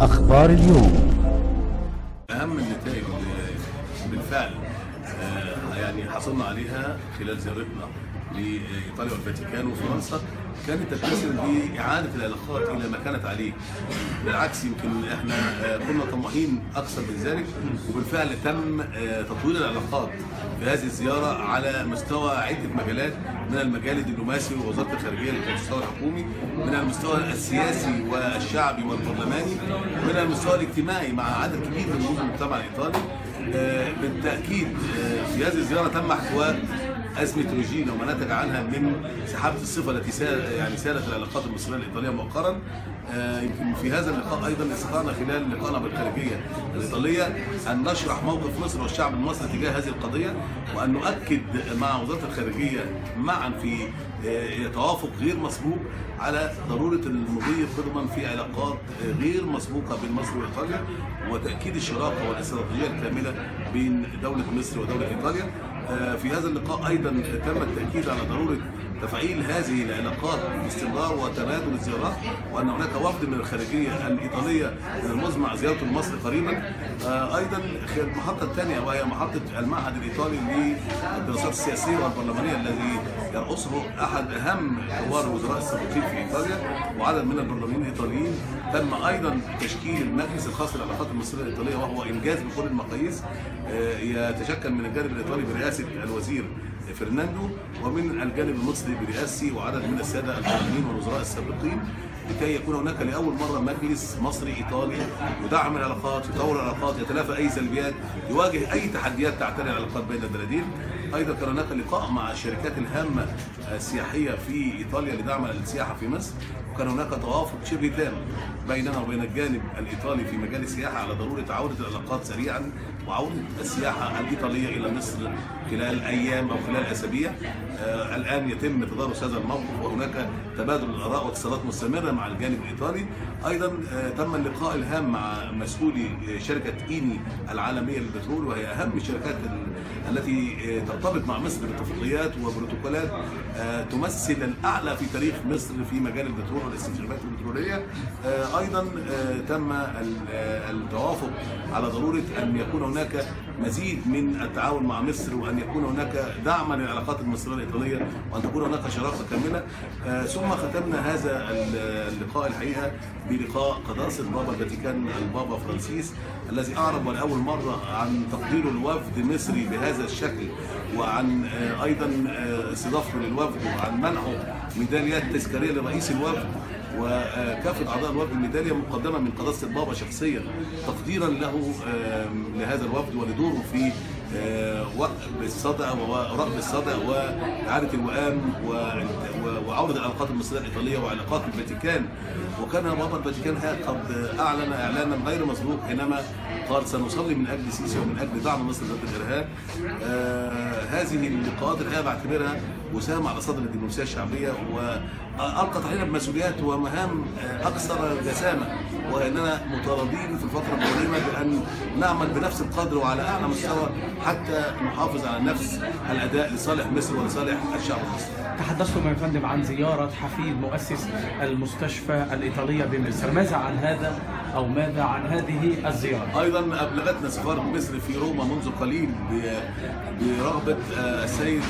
أخبار اليوم. أهم النتائج بالفعل يعني حصلنا عليها خلال زيارتنا لإيطاليا والفاتيكان وفرنسا كانت تتمثل بإعادة العلاقات إلى ما كانت عليه. بالعكس يمكن إحنا كنا طموحين أكثر من ذلك، وبالفعل تم تطوير العلاقات في هذه الزيارة على مستوى عدة مجالات، من المجال الدبلوماسي ووزارة الخارجية للمستوى الحكومي، من المستوى السياسي والشعبي والبرلماني، ومن المستوى الاجتماعي مع عدد كبير من نجوم المجتمع الإيطالي. بالتأكيد في هذه الزيارة تم احتواء أزمة روجينا وما نتج عنها من سحابة الصفة التي سالت العلاقات المصرية الإيطالية مؤخرا. يمكن في هذا اللقاء أيضا استطعنا خلال لقائنا بالخارجية الإيطالية أن نشرح موقف مصر والشعب المصري تجاه هذه القضية، وأن نؤكد مع وزارة الخارجية معا في توافق غير مسبوق على ضرورة المضي قدما في علاقات غير مسبوقة بين مصر وإيطاليا، وتأكيد الشراكة والاستراتيجية الكاملة بين دولة مصر ودولة إيطاليا. في هذا اللقاء أيضا تم التأكيد على ضرورة تفعيل هذه العلاقات باستمرار وتبادل الزيارات، وأن هناك وفد من الخارجية الإيطالية المزمع زيارته لمصر قريبا. أيضا المحطة الثانية وهي محطة المعهد الإيطالي للدراسات السياسية والبرلمانية الذي يرأسه أحد أهم كبار وزراء السابقين في إيطاليا وعدد من البرلمانيين الإيطاليين، تم أيضا تشكيل المجلس الخاص للعلاقات المصرية الإيطالية وهو إنجاز بكل المقاييس، يتشكل من الجانب الإيطالي برئاسة الوزير فرناندو ومن الجانب المصري برئاسي وعدد من السادة البرلمانيين والوزراء السابقين، لكي يكون هناك لأول مرة مجلس مصري إيطالي يدعم العلاقات، يطور العلاقات، يتلافى أي سلبيات، يواجه أي تحديات تعتري العلاقات بين البلدين. أيضا كان هناك لقاء مع الشركات الهامة السياحية في إيطاليا لدعم السياحة في مصر، وكان هناك توافق شبه تام بيننا وبين الجانب الإيطالي في مجال السياحة على ضرورة عودة العلاقات سريعا وعودة السياحة الإيطالية إلى مصر خلال أيام أو خلال أسابيع. الآن يتم تدارس هذا الموقف وهناك تبادل الآراء واتصالات مستمرة مع الجانب الإيطالي. أيضا تم اللقاء الهام مع مسؤولي شركة إيني العالمية للبترول، وهي أهم الشركات التي ترتبط مع مصر باتفاقيات وبروتوكولات تمثل الأعلى في تاريخ مصر في مجال البترول والاستخدامات البترولية. أيضا تم التوافق على ضرورة أن يكون هناك مزيد من التعاون مع مصر، وأن يكون هناك دعما للعلاقات المصرية الإيطالية، وأن تكون هناك شراكة كاملة. ثم ختمنا هذا اللقاء الحقيقة بلقاء قداسة بابا الفاتيكان البابا فرانسيس الذي أعرب لأول مرة عن تقديره لوفد مصري بهذا الشكل، وعن أيضا استضافته للوفد، وعن منحه ميداليات تذكارية لرئيس الوفد وكافة أعضاء الوفد، الميدالية مقدمة من قداسة البابا شخصيا تقديرا له لهذا الوفد ولدوره في وقف الصدع ورفع الصدع وإعادة الوئام وعودة العلاقات المصرية الإيطالية وعلاقات الفاتيكان. وكان بابا الفاتيكان قد أعلن إعلانا غير مسبوق حينما قال سنصلي من أجل سيسي ومن أجل دعم مصر ضد الإرهاب. هذه اللقاءات الآن بعتبرها وسام على صدر الدبلوماسية الشعبية، وألقت علينا بمسؤوليات ومهام أكثر جسامة، وأننا مطالبين في الفترة القادمة بأن نعمل بنفس القدر وعلى أعلى مستوى حتى نحافظ على نفس الأداء لصالح مصر ولصالح الشعب المصري. تحدثتم يا فندم عن زيارة حفيد مؤسس المستشفى الإيطالية بمصر، ماذا عن هذا أو ماذا عن هذه الزيارة؟ أيضا أبلغتنا سفارة مصر في روما منذ قليل برغبة السيد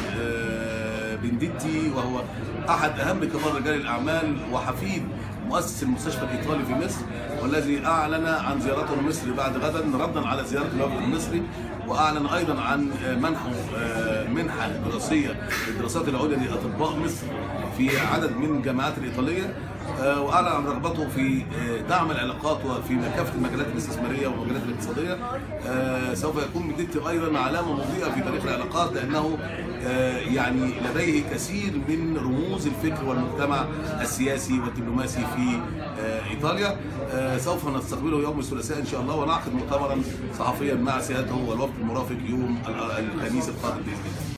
بندتي، وهو أحد أهم كبار رجال الأعمال وحفيد مؤسس المستشفى الإيطالي في مصر، والذي أعلن عن زيارته لمصر بعد غدا ردا على زيارة الوفد المصري، وأعلن أيضا عن منحه منحة دراسية للدراسات العليا لأطباء مصر في عدد من الجامعات الإيطالية، وأعلن عن رغبته في دعم العلاقات وفي كافة المجالات الاستثمارية والمجالات الاقتصادية. سوف يكون بندتي أيضا علامة مضيئة في تاريخ العلاقات، لأنه يعني لديه كثير من رموز الفكر والمجتمع السياسي والدبلوماسي في إيطاليا. سوف نستقبله يوم الثلاثاء إن شاء الله، ونعقد مؤتمرا صحفيا مع سيادته والوفد المرافق يوم الخميس القادم بإذن الله.